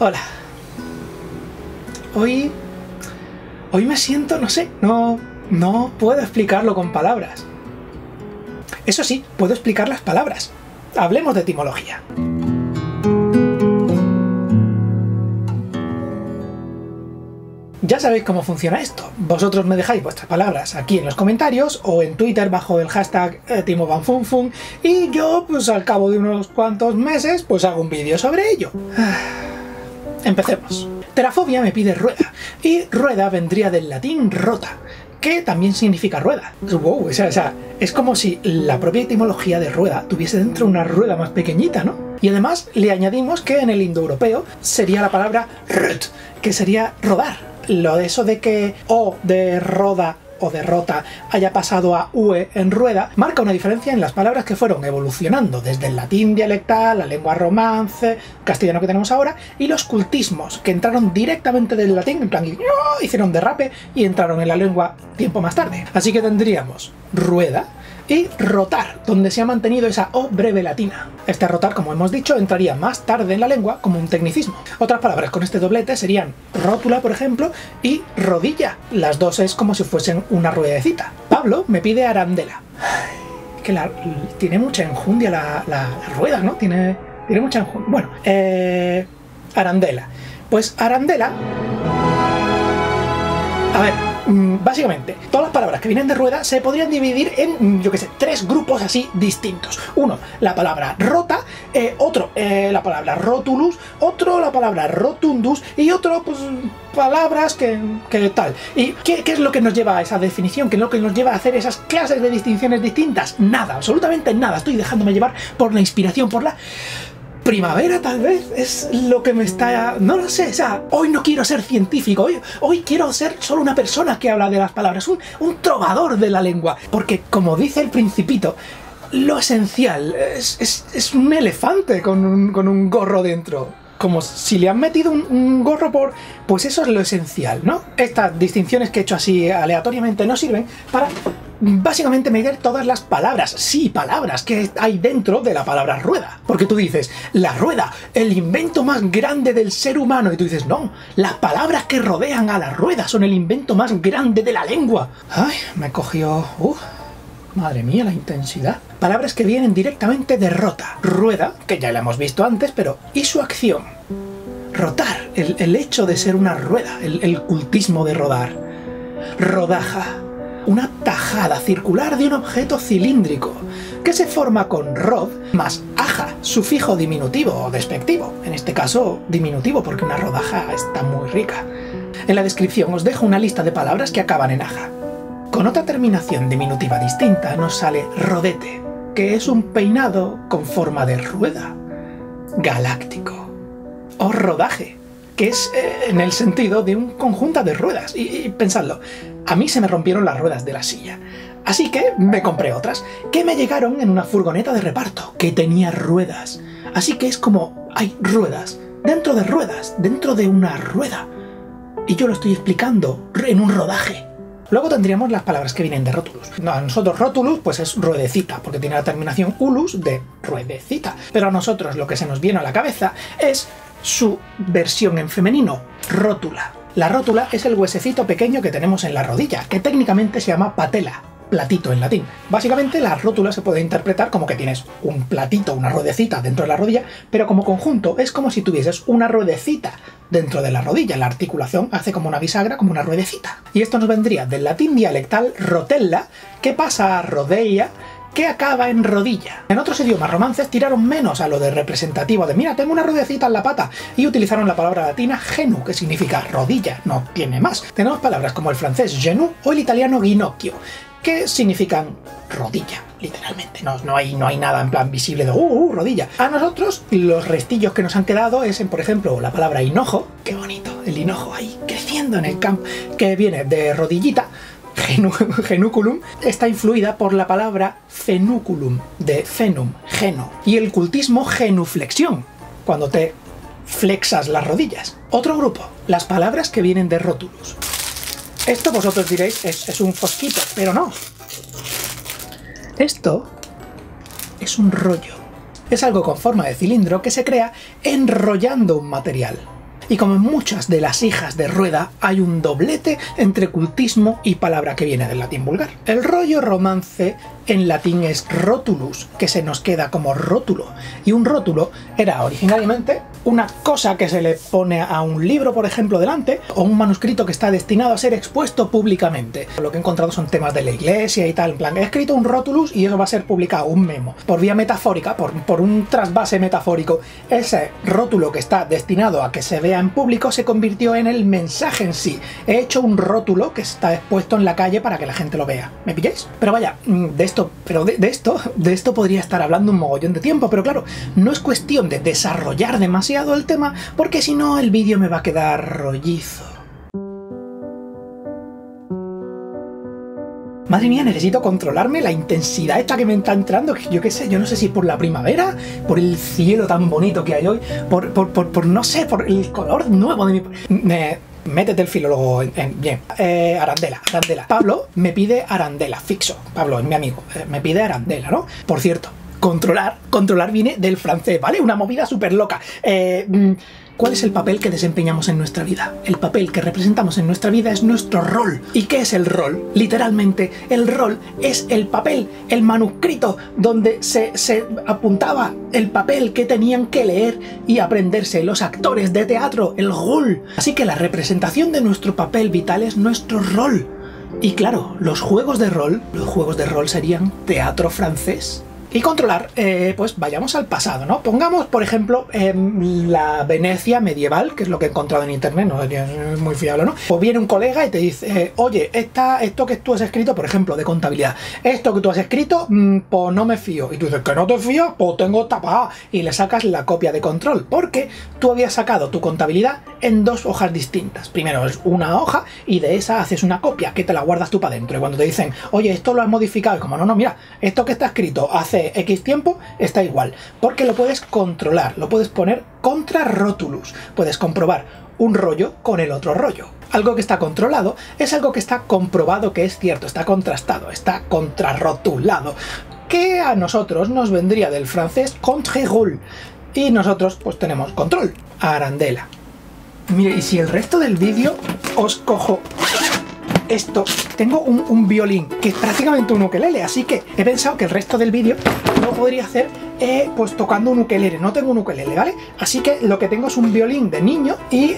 Hola. Hoy me siento, no sé, no puedo explicarlo con palabras. Eso sí, puedo explicar las palabras. Hablemos de etimología. Ya sabéis cómo funciona esto. Vosotros me dejáis vuestras palabras aquí en los comentarios o en Twitter bajo el hashtag etimobanfunfun y yo, pues al cabo de unos cuantos meses, pues hago un vídeo sobre ello. Empecemos. Terafobia me pide rueda, y rueda vendría del latín rota, que también significa rueda. Wow, o sea, es como si la propia etimología de rueda tuviese dentro una rueda más pequeñita, ¿no? Y además le añadimos que en el indoeuropeo sería la palabra rot, que sería rodar. Lo de eso de que O de roda o derrota haya pasado a UE en rueda marca una diferencia en las palabras que fueron evolucionando desde el latín dialectal, la lengua romance, castellano que tenemos ahora, y los cultismos que entraron directamente del latín, en plan, hicieron derrape y entraron en la lengua tiempo más tarde. Así que tendríamos rueda y rotar, donde se ha mantenido esa O breve latina. Este rotar, como hemos dicho, entraría más tarde en la lengua como un tecnicismo. Otras palabras con este doblete serían rótula, por ejemplo, y rodilla. Las dos es como si fuesen una ruedecita. Pablo me pide arandela. Ay, que tiene mucha enjundia la rueda, ¿no? Tiene mucha enjundia. Bueno, arandela. Pues arandela... A ver... Básicamente, todas las palabras que vienen de rueda se podrían dividir en, yo qué sé, tres grupos así distintos. Uno, la palabra rota, otro, la palabra rotulus, otro, la palabra rotundus, y otro, pues, palabras que tal. ¿Y qué es lo que nos lleva a esa definición? ¿Qué es lo que nos lleva a hacer esas clases de distinciones distintas? Nada, absolutamente nada. Estoy dejándome llevar por la inspiración, por la... primavera, tal vez, es lo que me está... No lo sé, o sea, hoy no quiero ser científico, hoy quiero ser solo una persona que habla de las palabras, un trovador de la lengua. Porque, como dice el Principito, lo esencial es un elefante con un gorro dentro. Como si le han metido un gorro por... Pues eso es lo esencial, ¿no? Estas distinciones que he hecho así aleatoriamente no sirven para básicamente medir todas las palabras, sí, palabras que hay dentro de la palabra rueda. Porque tú dices, la rueda, el invento más grande del ser humano. Y tú dices, no, las palabras que rodean a la rueda son el invento más grande de la lengua. Ay, me cogió... Madre mía, la intensidad. Palabras que vienen directamente de rota. Rueda, que ya la hemos visto antes, pero... ¿y su acción? Rotar, el hecho de ser una rueda, el cultismo de rodar. Rodaja, una tajada circular de un objeto cilíndrico, que se forma con rod más aja, sufijo diminutivo o despectivo. En este caso, diminutivo, porque una rodaja está muy rica. En la descripción os dejo una lista de palabras que acaban en aja. Con otra terminación diminutiva distinta nos sale rodete, que es un peinado con forma de rueda, galáctico, o rodaje, que es en el sentido de un conjunto de ruedas. Y pensadlo, a mí se me rompieron las ruedas de la silla, así que me compré otras, que me llegaron en una furgoneta de reparto, que tenía ruedas. Así que es como hay ruedas, dentro de una rueda. Y yo lo estoy explicando en un rodaje. Luego tendríamos las palabras que vienen de rótulus. A nosotros rótulus pues es ruedecita, porque tiene la terminación ulus de ruedecita. Pero a nosotros lo que se nos viene a la cabeza es su versión en femenino, rótula. La rótula es el huesecito pequeño que tenemos en la rodilla, que técnicamente se llama patela, platito en latín. Básicamente la rótula se puede interpretar como que tienes un platito, una ruedecita dentro de la rodilla, pero como conjunto es como si tuvieses una ruedecita dentro de la rodilla. La articulación hace como una bisagra, como una ruedecita. Y esto nos vendría del latín dialectal rotella, que pasa a rodeia, que acaba en rodilla. En otros idiomas romances tiraron menos a lo de representativo de mira, tengo una ruedecita en la pata, y utilizaron la palabra latina genu, que significa rodilla, no tiene más. Tenemos palabras como el francés genou o el italiano ginocchio, que significan rodilla, literalmente. No hay nada en plan visible de rodilla. A nosotros, los restillos que nos han quedado es, por ejemplo, la palabra hinojo. Qué bonito, el hinojo ahí creciendo en el campo, que viene de rodillita, genúculum, está influida por la palabra fenúculum, de fenum, geno, y el cultismo genuflexión, cuando te flexas las rodillas. Otro grupo, las palabras que vienen de rótulus. Esto vosotros diréis es un fosquito, pero no. Esto es un rollo. Es algo con forma de cilindro que se crea enrollando un material. y como en muchas de las hijas de Rueda hay un doblete entre cultismo y palabra que viene del latín vulgar. El rollo romance en latín es rotulus, que se nos queda como rótulo, y un rótulo era originalmente una cosa que se le pone a un libro, por ejemplo, delante, o un manuscrito que está destinado a ser expuesto públicamente. Lo que he encontrado son temas de la iglesia y tal, en plan, he escrito un rótulus y eso va a ser publicado, un memo, por vía metafórica, por un trasvase metafórico. Ese rótulo que está destinado a que se vea en público se convirtió en el mensaje en sí. He hecho un rótulo que está expuesto en la calle para que la gente lo vea. ¿Me pilláis? Pero vaya, de esto podría estar hablando un mogollón de tiempo, pero claro, no es cuestión de desarrollar demasiado el tema, porque si no el vídeo me va a quedar rollizo. Madre mía, necesito controlarme la intensidad esta que me está entrando, yo qué sé, yo no sé si es por la primavera, por el cielo tan bonito que hay hoy, por no sé, por el color nuevo de mi... Métete el filólogo bien. Arandela. Pablo me pide arandela, fixo. Pablo es mi amigo, me pide arandela, ¿no? Por cierto, controlar viene del francés, ¿vale? Una movida súper loca. ¿Cuál es el papel que desempeñamos en nuestra vida? El papel que representamos en nuestra vida es nuestro rol. ¿Y qué es el rol? Literalmente, el rol es el papel, el manuscrito donde se apuntaba el papel que tenían que leer y aprenderse los actores de teatro, el rol. Así que la representación de nuestro papel vital es nuestro rol. Y claro, los juegos de rol serían teatro francés. Y controlar, pues vayamos al pasado, ¿no? Pongamos, por ejemplo, la Venecia medieval, que es lo que he encontrado en internet, no es muy fiable, ¿no? O viene un colega y te dice, oye, esto que tú has escrito, por ejemplo, de contabilidad, esto que tú has escrito, pues no me fío. Y tú dices, ¿que no te fías? Pues tengo tapada. Y le sacas la copia de control, porque tú habías sacado tu contabilidad en dos hojas distintas. Primero es una hoja y de esa haces una copia que te la guardas tú para adentro. Y cuando te dicen, oye, esto lo has modificado, y como, no, mira, esto que está escrito hace X tiempo está igual, porque lo puedes controlar, lo puedes poner contra rótulus, puedes comprobar un rollo con el otro rollo. Algo que está controlado es algo que está comprobado que es cierto, está contrastado, está contrarrotulado, que a nosotros nos vendría del francés contre-rôle, y nosotros pues tenemos control, arandela. Mire, y si el resto del vídeo os cojo... Esto, tengo un violín que es prácticamente un ukelele, así que he pensado que el resto del vídeo lo podría hacer pues tocando un ukelele. No tengo un ukelele, ¿vale? Así que lo que tengo es un violín de niño y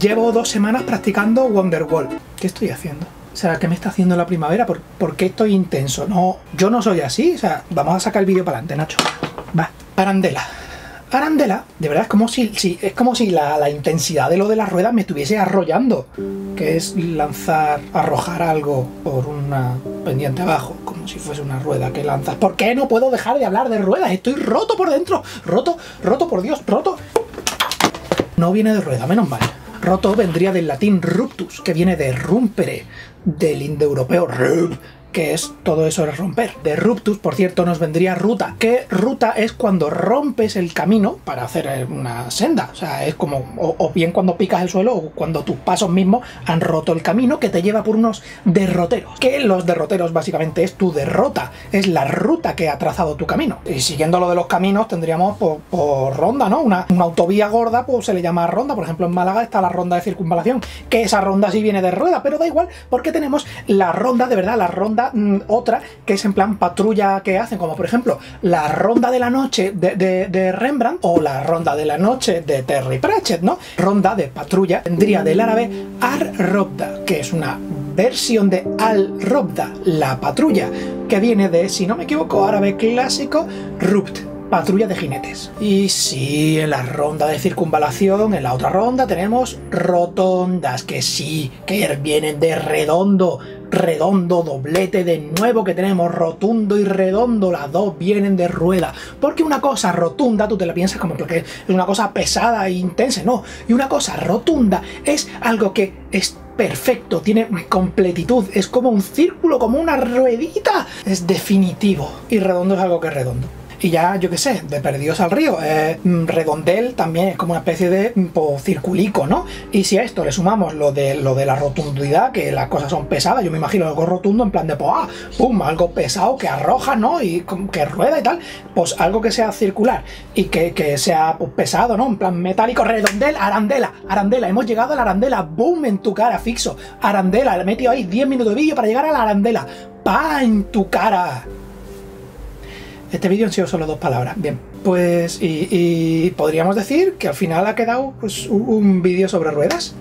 llevo 2 semanas practicando Wonderwall. ¿Qué estoy haciendo? ¿Será que me está haciendo la primavera? ¿Por qué estoy intenso? No, yo no soy así, o sea, vamos a sacar el vídeo para adelante, Nacho. Va, arandela. Arandela, de verdad, es como si la intensidad de lo de las ruedas me estuviese arrollando, que es arrojar algo por una pendiente abajo, como si fuese una rueda que lanzas. ¿Por qué no puedo dejar de hablar de ruedas? Estoy roto por dentro, roto, por Dios, roto. No viene de rueda, menos mal. Roto vendría del latín ruptus, que viene de rumpere, del indoeuropeo rup, que es todo eso de romper. De ruptus, por cierto, nos vendría ruta. ¿Qué ruta es cuando rompes el camino para hacer una senda? O sea, es como, o bien cuando picas el suelo o cuando tus pasos mismos han roto el camino que te lleva por unos derroteros. Que los derroteros básicamente es tu derrota, es la ruta que ha trazado tu camino. Y siguiendo lo de los caminos tendríamos por ronda, ¿no? Una autovía gorda, pues se le llama ronda. Por ejemplo, en Málaga está la ronda de circunvalación, que esa ronda sí viene de rueda, pero da igual porque tenemos la ronda, de verdad, la ronda otra que es en plan patrulla que hacen, como por ejemplo la ronda de la noche de Rembrandt o la ronda de la noche de Terry Pratchett, ¿no? Ronda de patrulla vendría del árabe ar-robda, que es una versión de al-robda, la patrulla, que viene de, si no me equivoco, árabe clásico, rubt, patrulla de jinetes. Y sí, en la ronda de circunvalación, en la otra ronda, tenemos rotondas, que sí, que vienen de redondo. Redondo, doblete de nuevo que tenemos, rotundo y redondo, las dos vienen de rueda. Porque una cosa rotunda, tú te la piensas como que es una cosa pesada e intensa, no. Y una cosa rotunda es algo que es perfecto, tiene completitud, es como un círculo, como una ruedita, es definitivo. Y redondo es algo que es redondo. y ya, yo qué sé, de perdidos al río. Redondel también es como una especie de circulico, ¿no? Y si a esto le sumamos lo de la rotundidad, que las cosas son pesadas, yo me imagino algo rotundo en plan de, pues, ah, pum, algo pesado que arroja, ¿no? Y que rueda y tal, pues algo que sea circular y que sea pues, pesado, ¿no? En plan metálico, redondel, arandela, arandela, hemos llegado a la arandela, boom, en tu cara, fixo, arandela, le he metido ahí 10 minutos de vídeo para llegar a la arandela, pa, en tu cara. Este vídeo han sido solo 2 palabras. Bien, pues y podríamos decir que al final ha quedado pues, un vídeo sobre ruedas.